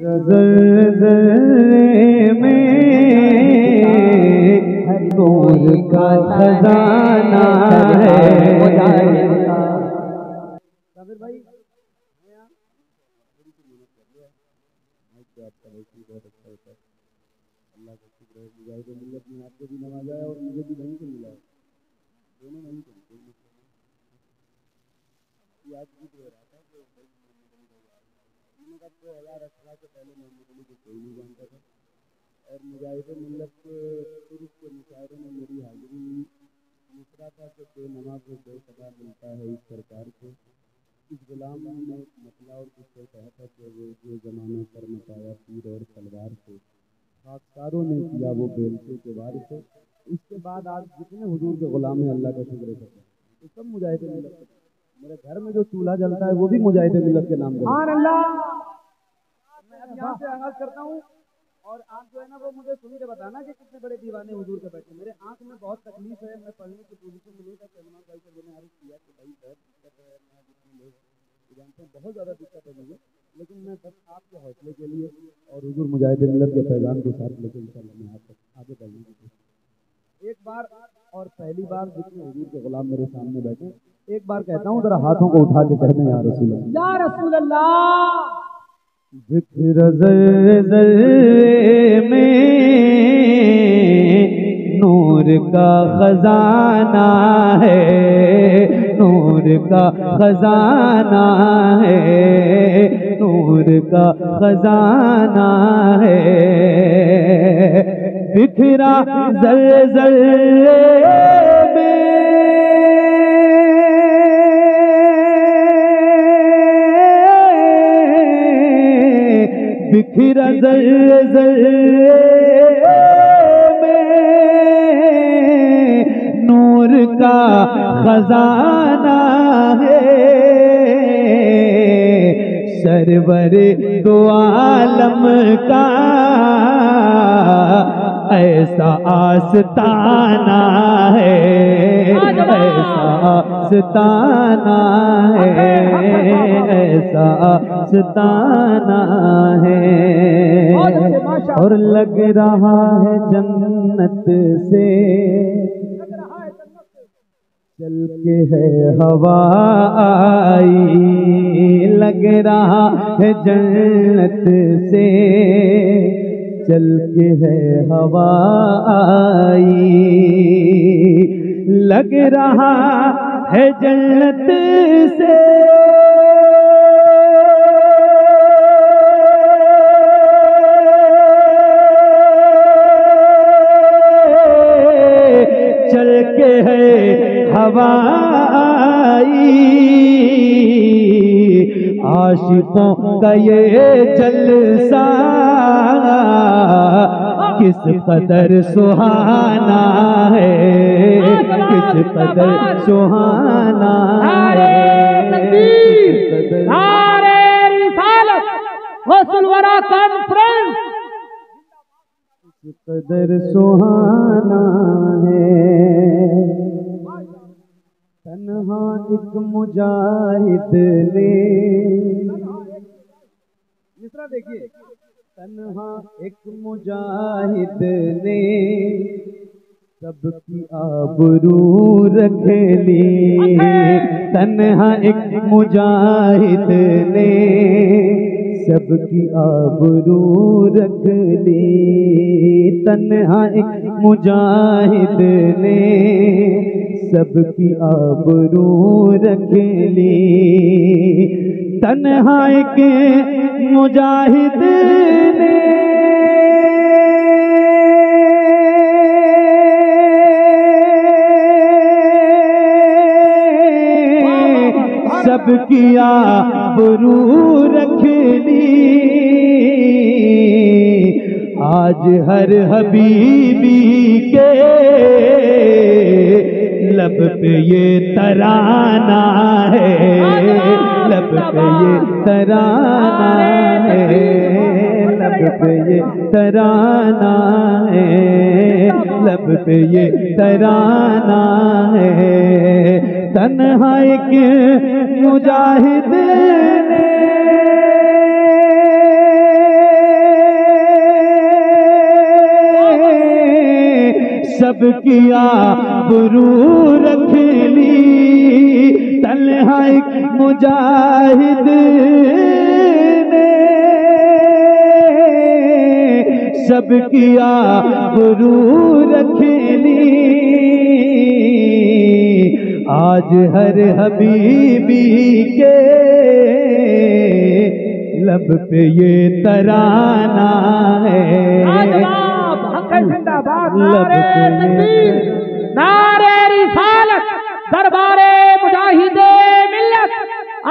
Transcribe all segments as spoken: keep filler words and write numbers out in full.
ज़लज़ले में हर नूर का खजाना है। साबिर भाई अल्लाह का शुक्र है, मुजाहिद मिल्लत ने आपको भी नवाजा है और मुझे भी वहीं से मिला है, दोनों वहीं से आज जीत हो रहा था। दो हजार अठारह से पहले मोहम्मद अली को कोई नहीं जानता था और मुजाहिद मिल्लत के तुर्क के मुशायरे में मेरी हाजिरी हुई। दूसरा था कि बेनमाज को बेसदा मिलता है इस सरकार को, इस गुलाम ने मसला और किससे कहा था कि वो जो जमाना कर मचाया तीर और तलवार से, खाकसारों ने किया वो बेलचे के वार से। इसके बाद आज जितने हुजूर के गुलाम हैं अल्लाह का शुक्र है तो सब मुजाहिद मिल्लत, मेरे घर में जो चूल्हा जलता है वो भी मुजाहिद मिल्लत के नाम पर। यहाँ से आगाज करता हूँ और आप जो है ना वो मुझे सुन के बताना कि कितने बड़े दीवाने हुजूर के बैठे। मेरे आंख में बहुत तकलीफ है, मैं पढ़ने की पोजीशन में नहीं था। सलमान भाई से मैंने अर्ज किया कि भाई बहुत दिक्कत है, मैं जितने लोग जानते हैं बहुत ज़्यादा दिक्कत है मुझे, लेकिन मैं बस आपके हौसले के लिए और हुजूर मुजाहिद मिल्लत के पैगाम के साथ लेकर इंशाल्लाह मैं आप आगे बढ़ूँगी। एक बार और पहली बार जितने हुजूर के गुलाम मेरे सामने बैठे, एक बार कहता हूँ जरा हाथों को उठा के कहना या रसूल अल्लाह या रसूल अल्लाह। ज़िक्र ज़लज़ले में नूर का खजाना है, नूर का खजाना है, नूर का खजाना है। बिखरा ज़लज़ले में बिखरा ज़लज़ले में नूर का खजाना है। सरवर दो आलम का ऐसा आस्ताना है, ऐसा आस्ताना है, ऐसा आस्ताना है। और लग रहा है जन्नत से चल के है हवा आई, लग रहा है जन्नत से चल के है हवा आई, लग रहा है जन्नत से चल के है हवा आई। आशिकों का ये जलसा किस कदर सुहाना है, किस कदर सुहाना है। गौसुलवरा कॉन्फ्रेंस किस कदर सुहाना है। तन्हा एक मुजाहिद ने, मिसरा देखिए, तन्हा एक मुजाहिद ने सबकी आबरू रख ली, तन्हा एक मुजाहिद ने सबकी आबरू रख ली, तन्हा एक मुजाहिद ने सबकी आबरू रख ली। तन्हा एक मुजाहिद ने सबकी आबरू रख ली। आज हर हबीबी के लब पे ये तराना है, लब पे ये तराना है, लब पे ये तराना है, लब पे ये तराना है। तन्हा एक मुजाहिद ने किया गुरु रख ली तन्हा एक मुजाहिद ने, सब किया गुरु रख ली। आज हर हबीबी के लब पे ये तराना है, नारे तकबीर, नारे रिसालत, दरबारे मुजाहिदे मिल्लत,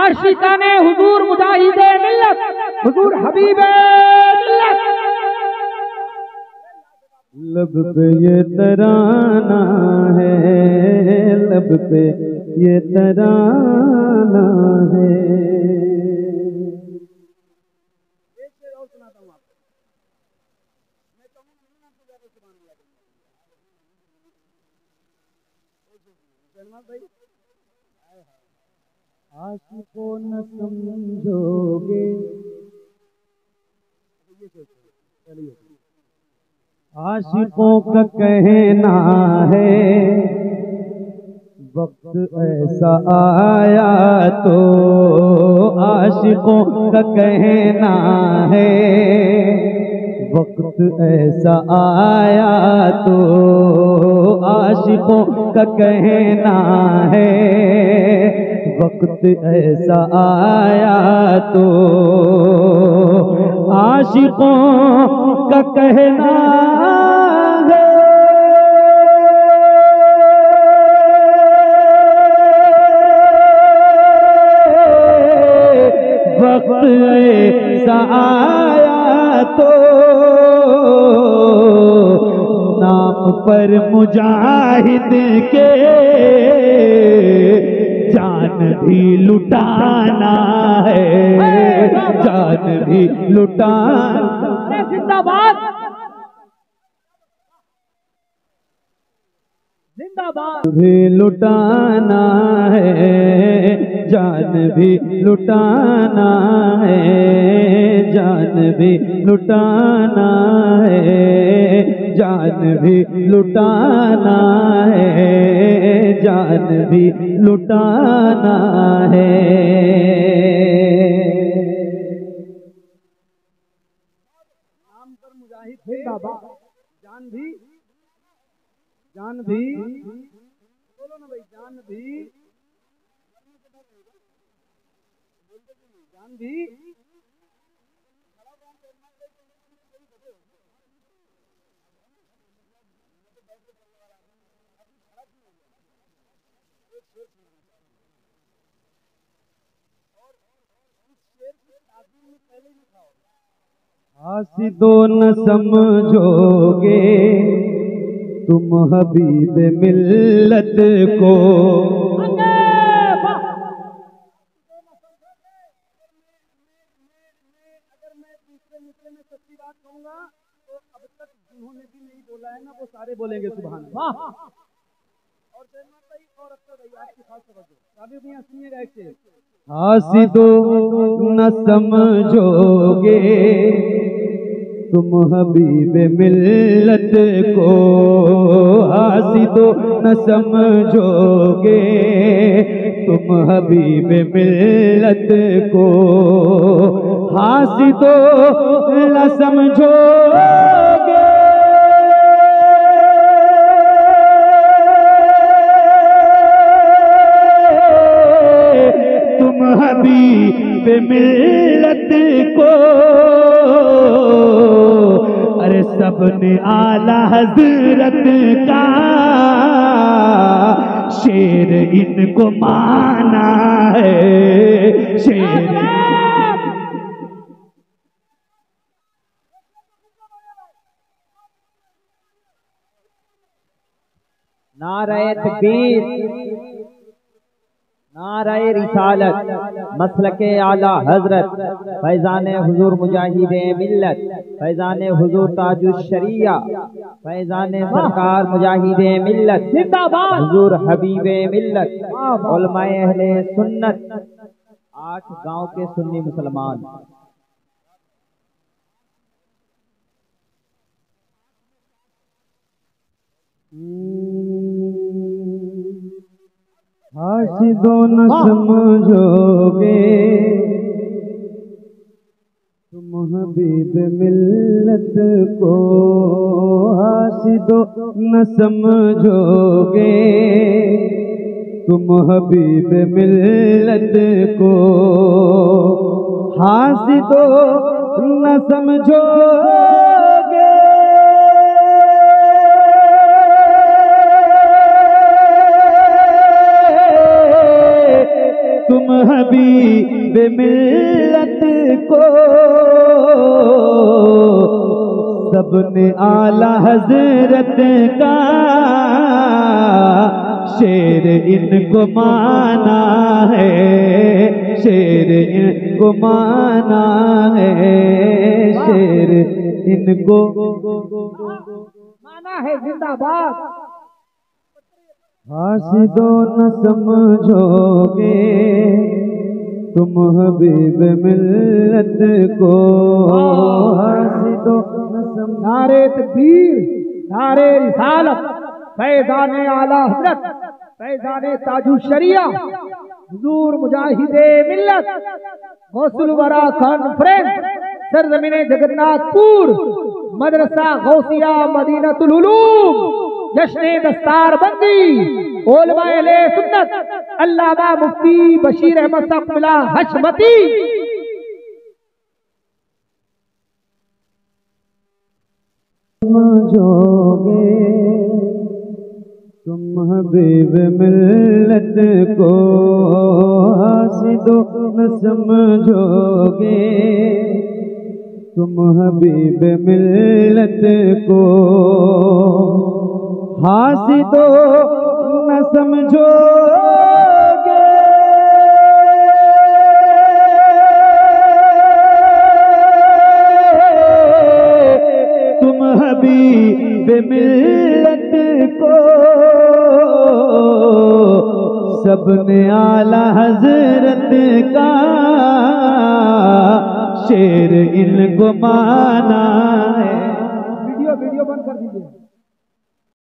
आशिकाने हुजूर मुजाहिदे मिल्लत, हुजूर हबीबे मिल्लत। लब पे ये तराना है, लब पे ये तराना है। आशिको न समझोगे, आशिकों का कहना है वक्त ऐसा आया तो, आशिकों का कहना है वक्त ऐसा आया तो, आशिकों का कहना है वक्त ऐसा आया तो, आशिकों का कहना है वक्त ऐसा आया तो, नाम पर मुजाहिद के जान भी लुटाना है, जान भी लुटाना। जिंदाबाद जिंदाबाद, भी लुटाना है, जान भी लुटाना है, जान भी लुटाना है, जान भी लुटाना है, जान भी लुटाना है। नाम पर मुजाहिद थे जान भी, जान भी बोलो ना भाई, जान भी, जान भी आसिदो न समझोगे तुम हबीब मिल्लत को, अगर मैं दूसरे मुद्दे में सच्ची बात कहूँगा तो अब तक जिन्होंने भी नहीं बोला है ना वो सारे बोलेंगे सुभान अल्लाह। और और आपकी खास तवज्जो से आसिदो न समझोगे तुम हबीब मिल्लत को, आसिदो न समझोगे तुम हबीब मिल्लत को, आसिदो न समझोगे तुम हबीब मिल्लत को। अरे सबने आला हजरत का शेर इनको माना है, शेर नारे तकबीर, नारे रिसालत, मसलके आला हजरत, फैजाने हुजूर मुजाहिदे मिल्लत, फैजाने हुजूर ताजुश शरिया, फैजाने सरकार मुजाहिदे मिल्लत, हुजूर हबीबे मिल्लत, उलमाए अहले सुन्नत, आठ गांव के सुन्नी मुसलमान। आशिदो न समझोगे तुम हबीब मिल्लत को, आशिदो न समझोगे तुम हबीब मिल्लत को, आशिदो न समझोगे तुम हबीब मिल्लत को। सबने आला हजरत का शेर इनको माना है, शेर इनको माना है, शेर इनको माना है। जिंदाबाद। आशिदो न समझोगे तुम हबीब मिल्लत को, आशिदो न समझोगे। नारे तकबीर, नारे रिसालत, फैज़ाने आला हज़रत, फैज़ाने ताजुशरिया, हुजूर मुजाहिदे मिल्लत, गौसुलवरा कॉन्फ्रेंस, सरजमीने जगन्नाथपुर, मदरसा गौसिया मदीनतुल उलूम, जश्न दस्तार बंदी, ओलमाए सुन्नत, अल्लामा मुफ्ती बशीर अहमद साहब हशमती। समझोगे तुम हबीब मिल्लत को, हासिदो न समझोगे तुम हबीब मिल्लत को, हासिदो न समझोगे तुम हबीब मिल्लत को। सबने आला हजरत का शेर इनको माना है। वीडियो वीडियो बंद कर दीजिए।